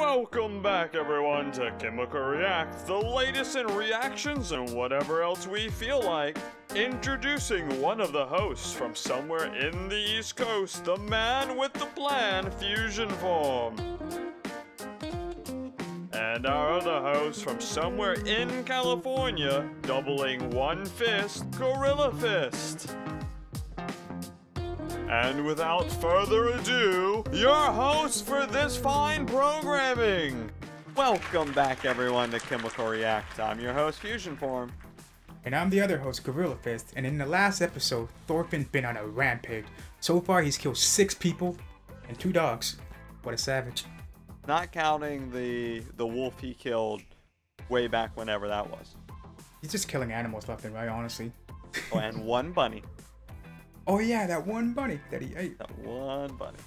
Welcome back, everyone, to Chemical React, the latest in reactions and whatever else we feel like. Introducing one of the hosts from somewhere in the East Coast, the man with the plan, FuZionForm. And our other host from somewhere in California, doubling one fist, GorillaFist. And without further ado, your host for this fine programming! Welcome back, everyone, to Chemical React. I'm your host, FuZionForm. And I'm the other host, GorillaFist, and in the last episode, Thorfinn's been on a rampage. So far, he's killed 6 people and 2 dogs. What a savage. Not counting the wolf he killed way back whenever that was. He's just killing animals left and right, honestly. Oh, and one bunny. Oh yeah, that one bunny that he ate. That one bunny.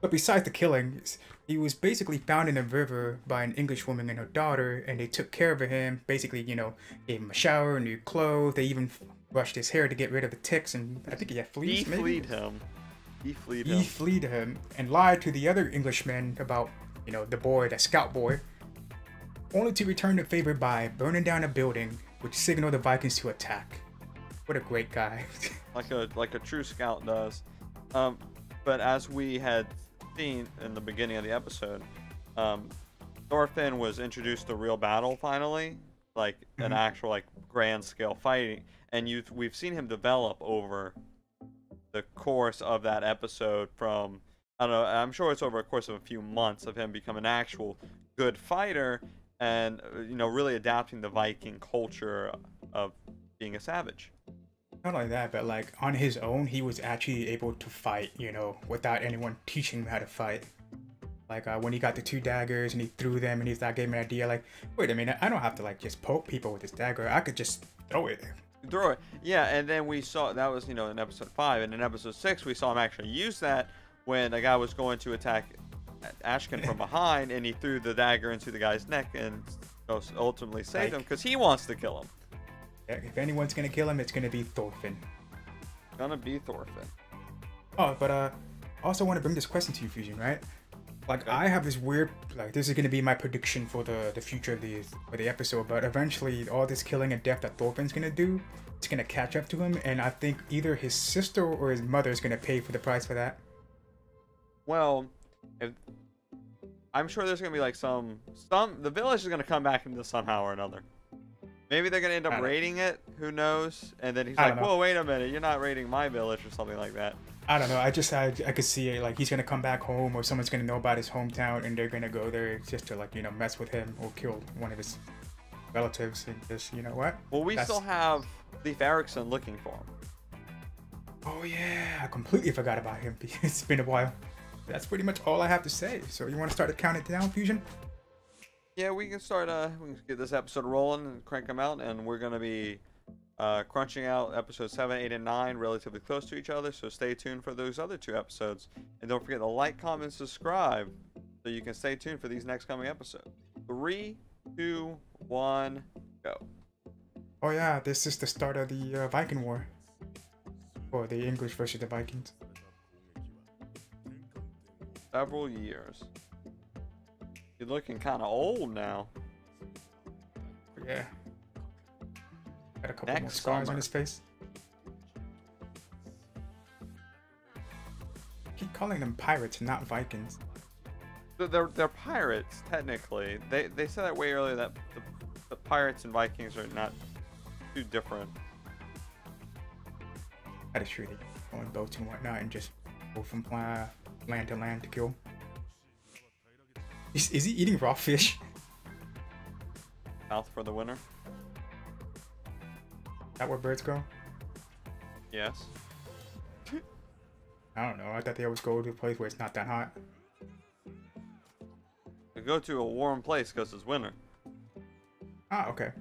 But besides the killing, he was basically found in a river by an Englishwoman and her daughter, and they took care of him. Basically, you know, gave him a shower, new clothes. They even brushed his hair to get rid of the ticks, and I think he had fleas. He maybe? Fleed him. He fleed him. He fleed him and lied to the other Englishman about, you know, the boy, that scout boy, only to return the favor by burning down a building, which signaled the Vikings to attack. What a great guy. Like a true scout does. But as we had seen in the beginning of the episode, Thorfinn was introduced to real battle finally, like an actual grand scale fighting, and we've seen him develop over the course of that episode from, I don't know, I'm sure it's over a course of a few months of him becoming an actual good fighter and, you know, really adapting the Viking culture of being a savage. Not only that, but like on his own, he was actually able to fight, you know, without anyone teaching him how to fight. Like when he got the 2 daggers and he threw them, and that gave him an idea like, wait a minute, I don't have to like just poke people with this dagger. I could just throw it. Throw it. Yeah. And then we saw that was, you know, in episode 5, and in episode 6, we saw him actually use that when a guy was going to attack Ashkin from behind, and he threw the dagger into the guy's neck and ultimately saved him because he wants to kill him. If anyone's gonna kill him, it's gonna be Thorfinn. Oh, but I also want to bring this question to you, Fusion, right? Like, I have this weird, like, this is gonna be my prediction for the future of the episode. But eventually, all this killing and death that Thorfinn's gonna do, it's gonna catch up to him, and I think either his sister or his mother is gonna pay for the price for that. Well, I'm sure there's gonna be like the village is gonna come back into somehow or another. Maybe they're gonna end up raiding it. Who knows? And then he's like, "Whoa, wait a minute! You're not raiding my village," or something like that. I don't know. I could see it. Like he's gonna come back home, or someone's gonna know about his hometown, and they're gonna go there just to like, you know, mess with him or kill one of his relatives. And just, you know what? Well, we still have Leif Erikson looking for him. Oh yeah, I completely forgot about him. It's been a while. That's pretty much all I have to say. So you want to start to count it down, Fusion? Yeah, we can start, we can get this episode rolling and crank them out, and we're going to be crunching out episodes 7, 8, and 9 relatively close to each other, so stay tuned for those other 2 episodes. And don't forget to like, comment, and subscribe, so you can stay tuned for these next coming episodes. 3, 2, 1, go. Oh yeah, this is the start of the Viking War. Or the English versus the Vikings. Several years. You're looking kind of old now. Yeah. Got a couple more scars on his face. Keep calling them pirates, not Vikings. They're pirates technically. They said that way earlier that the pirates and Vikings are not too different. That is true. They go on boats and whatnot and just go from land to land to kill. Is he eating raw fish? Mouth for the winner. Is that where birds go? Yes. I don't know. I thought they always go to a place where it's not that hot. They go to a warm place because it's winter. Ah, okay.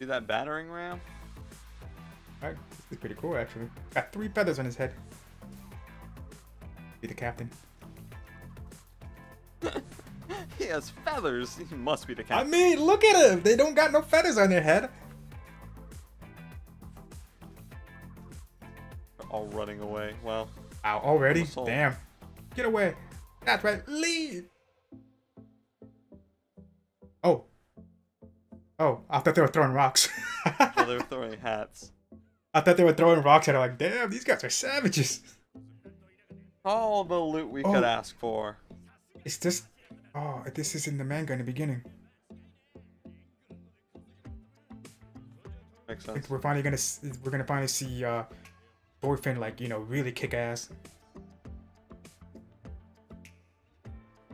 See that battering ram? All right. This is pretty cool, actually. Got 3 feathers on his head. Be the captain. He has feathers. He must be the cat. I mean, look at him. They don't got no feathers on their head. They're all running away. Wow. Already? Damn. Get away. That's right. Leave. Oh, I thought they were throwing rocks. No, they were throwing hats. I thought they were throwing rocks, and I'm like, damn, these guys are savages. All the loot we could ask for. Is this... Oh, this is in the manga in the beginning. Makes sense. I think we're finally see Thorfinn, like, you know, really kick ass.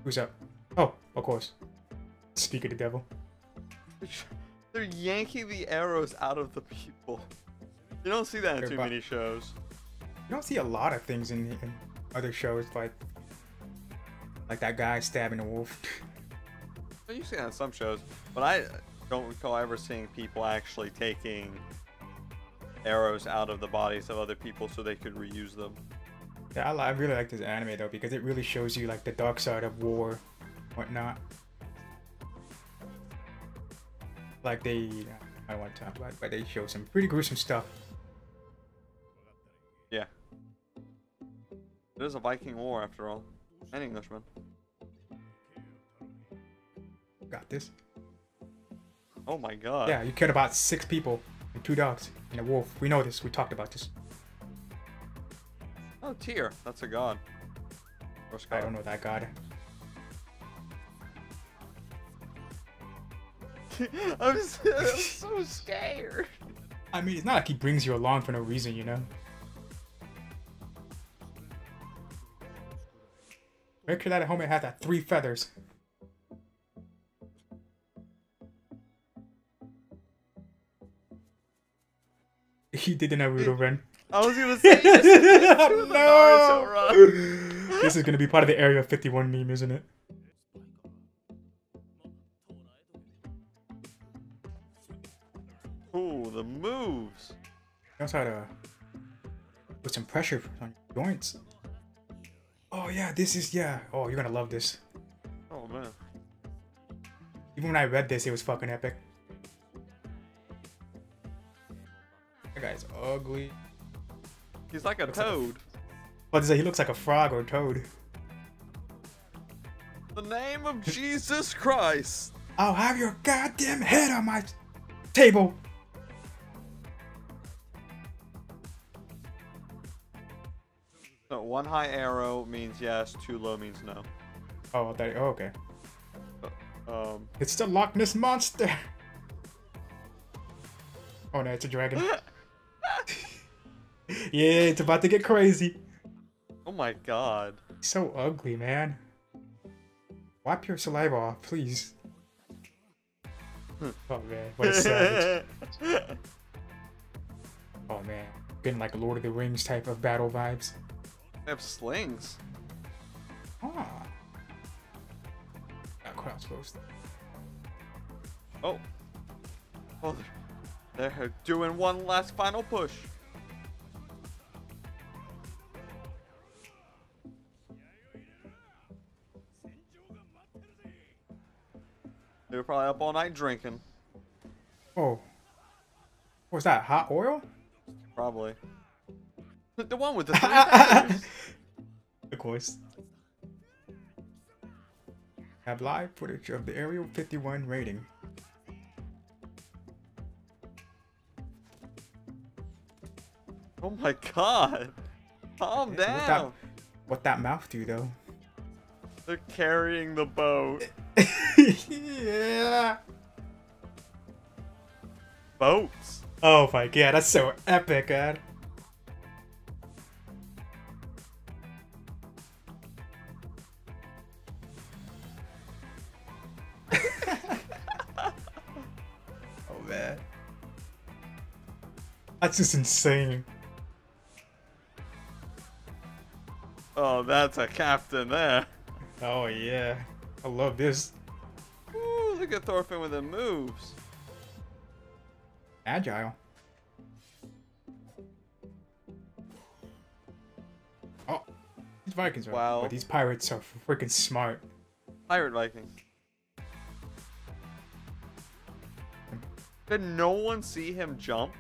Who's up? Oh, of course. Speak of the devil. They're yanking the arrows out of the people. You don't see that in too many shows. You don't see a lot of things in other shows, like that guy stabbing a wolf. Well, you see that in some shows, but I don't recall ever seeing people actually taking arrows out of the bodies of other people so they could reuse them. Yeah, I really like this anime though, because it really shows you like the dark side of war, whatnot. Like they, I don't want to talk about it, but they show some pretty gruesome stuff. Yeah. It is a Viking war after all. An Englishman. Got this. Oh my god. Yeah, you killed about 6 people and 2 dogs and a wolf. We know this. We talked about this. Oh, Tyr. That's a god. I don't know that god. I'm so scared. I mean, it's not like he brings you along for no reason, you know? Make sure that helmet has that 3 feathers. He did an Naruto run. I was gonna say this. No! This is gonna be part of the Area 51 meme, isn't it? Ooh, the moves. He knows how to put some pressure on your joints. Oh yeah, this is, yeah. Oh, you're gonna love this. Oh man. Even when I read this, it was fucking epic. That guy's ugly. He's like a toad. But he looks like a frog or a toad. The name of Jesus Christ. I'll have your goddamn head on my table. So 1 high arrow means yes, 2 low means no. Oh, that. Oh, okay. It's the Loch Ness Monster. Oh no, it's a dragon. Yeah, it's about to get crazy. Oh my god. So ugly, man. Wipe your saliva off, please. Oh man, what a savage. Oh man, been like Lord of the Rings type of battle vibes. They have slings. Ah. Got crossbows though. Oh. Oh, they're doing one last final push. They were probably up all night drinking. Oh. What's that? Hot oil? Probably. The one with the 3 feathers. Of course. Have live footage of the Area 51 raiding. Oh my god. Calm down. What that mouth do though? They're carrying the boat. Yeah. Boats. Oh my god, that's so epic, man. Oh man. That's just insane. Oh, that's a captain there. Oh yeah. I love this. Ooh, look at Thorfinn with the moves. Agile. Oh, these Vikings are. Wow. But these pirates are freaking smart. Pirate Vikings. Did no one see him jump?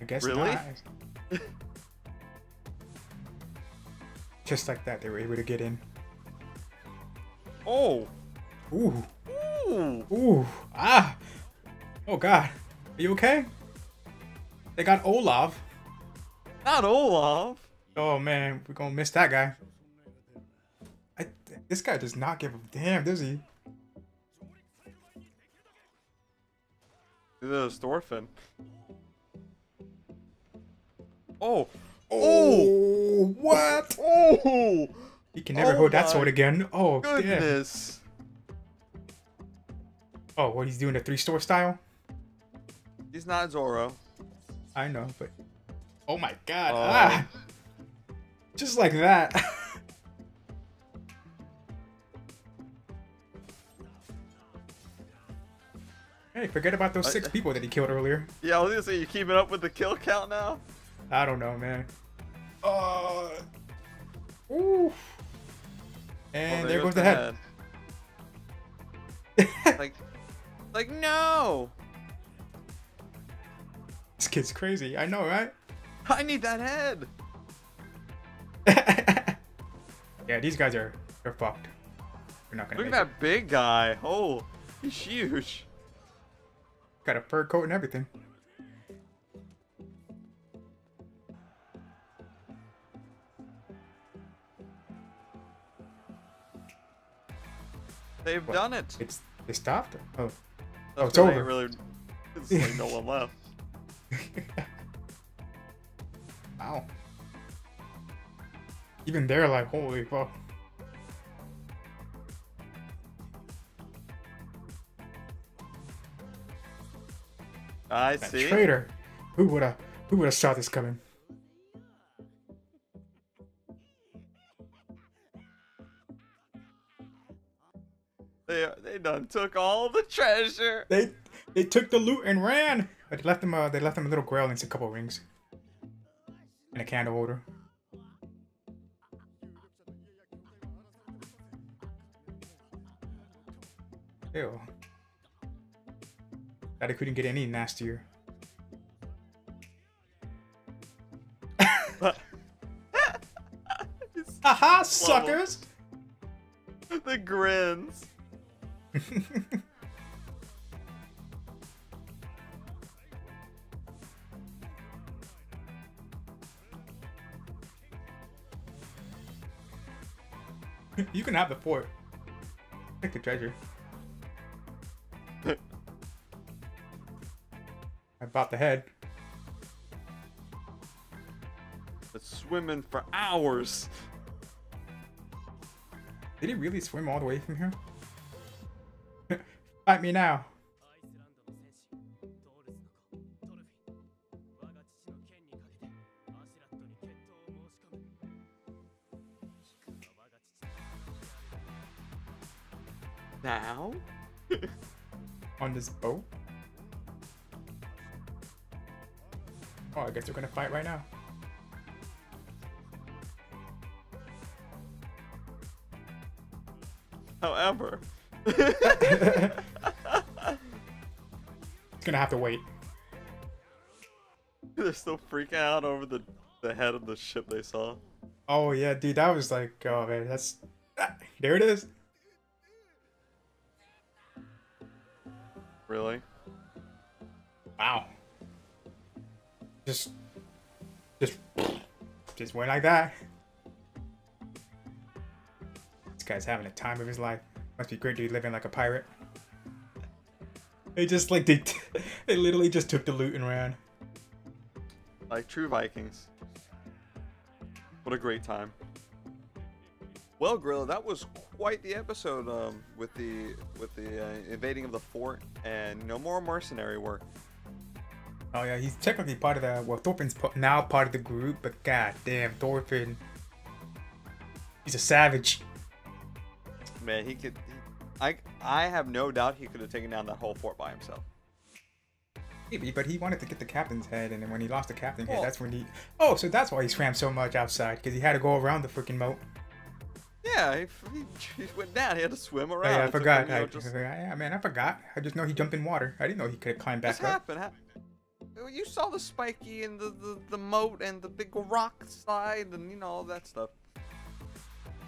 I guess really? Not. Just like that, they were able to get in. Oh! Ooh! Ooh! Ooh! Ah! Oh god. Are you okay? They got Olaf. Not Olaf. Oh man, we're gonna miss that guy. This guy does not give a damn, does he? This is Thorfinn. Oh. Oh, what? Oh, he can never hold that sword again. Oh, goodness. Damn. Oh, what he's doing, a three-star style? He's not Zoro. I know, but oh my god. Just like that. Hey, forget about those 6 people that he killed earlier. Yeah, I was gonna say, you keeping up with the kill count now? I don't know, man. Oof. And there goes the head. like no. This kid's crazy. I know, right? I need that head. Yeah, these guys are fucked. They're not gonna. Look at that big guy. Oh, he's huge. Got a fur coat and everything. They've done it. They stopped it. Oh, it's over. Really, it's like no one left. Wow. Even they're like, holy fuck. I see. Traitor. Who would have saw this coming? They done took all the treasure. They took the loot and ran. But they left them a little grail and a couple rings and a candle holder. Ew. That it couldn't get any nastier. Haha, suckers! The grins. You can have the fort. Take the treasure. I bought the head. It's swimming for hours. Did he really swim all the way from here? Fight me now. Now? On this boat? Oh, I guess we're gonna fight right now. However. It's gonna have to wait. They're still freaking out over the head of the ship they saw. Oh yeah, dude, that was like, oh man, that's there it is. Really? Wow. Just went like that. This guy's having a time of his life. Must be great to be living like a pirate. They just like they literally just took the loot and ran. Like true Vikings. What a great time. Well, Gorilla, that was quite the episode with the invading of the fort and no more mercenary work. Oh yeah, he's technically part of the, well, Thorfinn's now part of the group, but god damn, Thorfinn. He's a savage. Man, he could. I have no doubt he could have taken down that whole fort by himself. Maybe, but he wanted to get the captain's head, and then when he lost the captain's head, that's when he. Oh, so that's why he swam so much outside, because he had to go around the freaking moat. Yeah, he went down. He had to swim around. Oh, yeah, I forgot. I forgot. I just know he jumped in water. I didn't know he could have climbed back up. What happened? You saw the spiky and the moat and the big rock slide and you know all that stuff.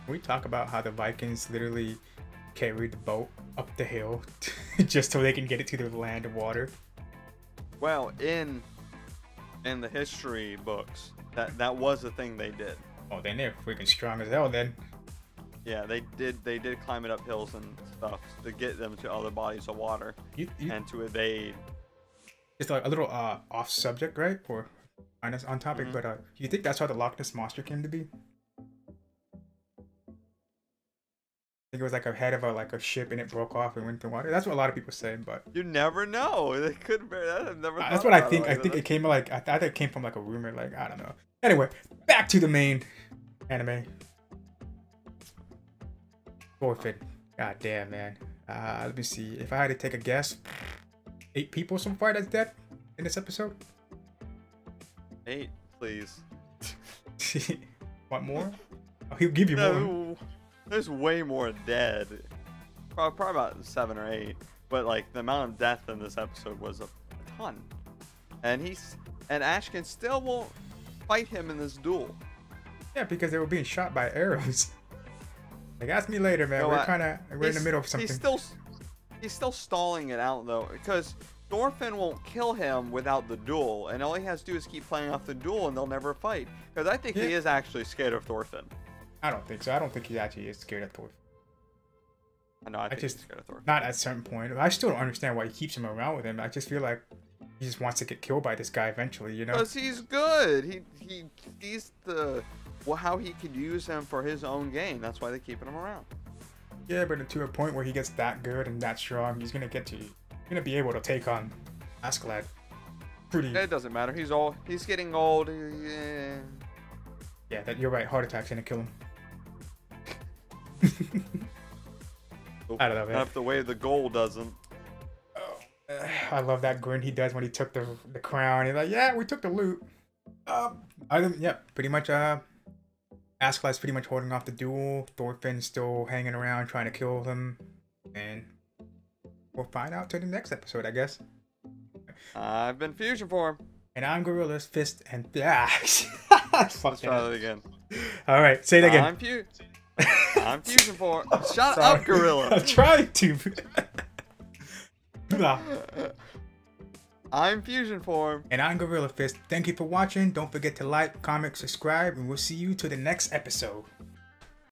We talk about how the Vikings literally carried the boat up the hill just so they can get it to the land of water. Well, in the history books, that was the thing they did. Oh, then they're freaking strong as hell then. Yeah, they did climb it up hills and stuff to get them to other bodies of water and to evade. It's like a little off subject, right? Or on topic, but do you think that's how the Loch Ness Monster came to be? I think it was like a head of a ship and it broke off and went to water. That's what a lot of people say, but you never know. They could bear that. I've never. That's what I think. I think it came like I thought it came from like a rumor. Like I don't know. Anyway, back to the main anime. Thorfinn. God damn, man. Let me see. If I had to take a guess, 8 people so far that's dead in this episode. 8, please. Want more? Oh, he'll give you more. There's way more dead. Probably about 7 or 8. But like the amount of death in this episode was a ton. And Ashkin still won't fight him in this duel. Yeah, because they were being shot by arrows. Like, ask me later, man. You know, we're in the middle of something. He's still stalling it out though, because Thorfinn won't kill him without the duel, and all he has to do is keep playing off the duel, and they'll never fight. Because I think he is actually scared of Thorfinn. I don't think so. I don't think he actually is scared of Thorfinn. No, I think he's scared of Thorfinn. Not at a certain point. I still don't understand why he keeps him around with him. I just feel like he just wants to get killed by this guy eventually, you know? Because he's good. He sees how he could use him for his own gain. That's why they're keeping him around. Yeah, but to a point where he gets that good and that strong, he's gonna get to you. He's gonna be able to take on Askeladd. It doesn't matter. He's old. He's getting old. Yeah. Yeah, you're right. Heart attack's gonna kill him. I don't know, man. I have to wave the goal doesn't. Oh, I love that grin he does when he took the crown. He's like, yeah, we took the loot. Pretty much. Askeladd's pretty much holding off the duel. Thorfinn's still hanging around trying to kill him, and we'll find out till the next episode, I guess. I've been FuZionForm, and I'm GorillaFist, and let's try that again. All right, say it again. I'm FuZionForm. Shut up, Gorilla. I'm trying to. Nah. I'm FuZionForm. And I'm GorillaFist. Thank you for watching. Don't forget to like, comment, subscribe, and we'll see you to the next episode.